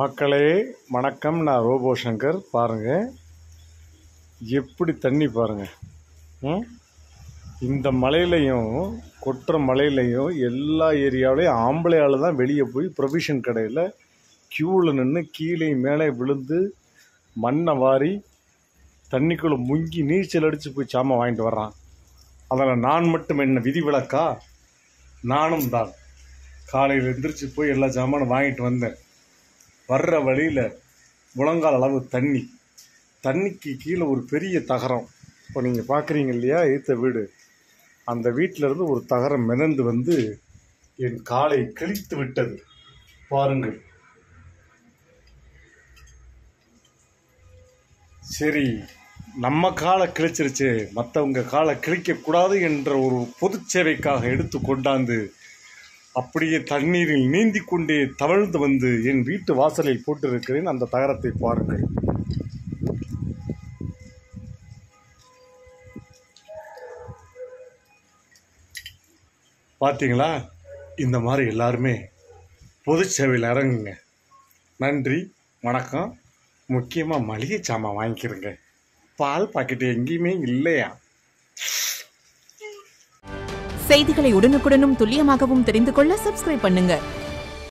மக்களே வணக்கம். நான் ரோபோ சங்கர். பாருங்கள் எப்படி தண்ணி பாருங்கள். இந்த மலையிலையும் கொட்டுற மலையிலையும் எல்லா ஏரியாவிலையும் ஆம்பளையால் தான் வெளியே போய் ப்ரொவிஷன் கடையில் க்யூவில் நின்று கீழே மேலே விழுந்து மண்ணை வாரி தண்ணிக்குள்ளே முங்கி நீச்சல் அடித்து போய் சாமான் வாங்கிட்டு வர்றான். அதில் நான் மட்டும் என்ன விதிவிலக்கா? நானும் தான் காலையில் எந்திரிச்சு போய் எல்லா சாமானும் வாங்கிட்டு வந்தேன். வர்ற வழியில் முழங்கால் அளவு தண்ணிக்கு கீழே ஒரு பெரிய தகரம். இப்போ நீங்கள் பார்க்குறீங்க இல்லையா, ஈர்த்த வீடு. அந்த வீட்டிலருந்து ஒரு தகரம் மிதந்து வந்து என் காலை கிழித்து விட்டது. பாருங்கள். சரி, நம்ம காலை கிழிச்சிருச்சு, மற்றவங்க காலை கிழிக்கக்கூடாது என்ற ஒரு பொது சேவைக்காக எடுத்து கொண்டாந்து அப்படியே தண்ணீரில் நீந்தி கொண்டே தவழ்ந்து வந்து என் வீட்டு வாசலில் போட்டிருக்கிறேன் அந்த தகரத்தை பாருங்கள். பார்த்தீங்களா? இந்த மாதிரி எல்லாருமே பொது சேவையில் இறங்குங்க. நன்றி, வணக்கம். முக்கியமாக மளிகை சாமான் வாங்கிக்கிறேங்க. பால் பாக்கெட்டு எங்கேயுமே இல்லையா? செய்திகளை உடனுக்குடனும் துல்லியமாகவும் தெரிந்து கொள்ள சப்ஸ்கிரைப் பண்ணுங்க.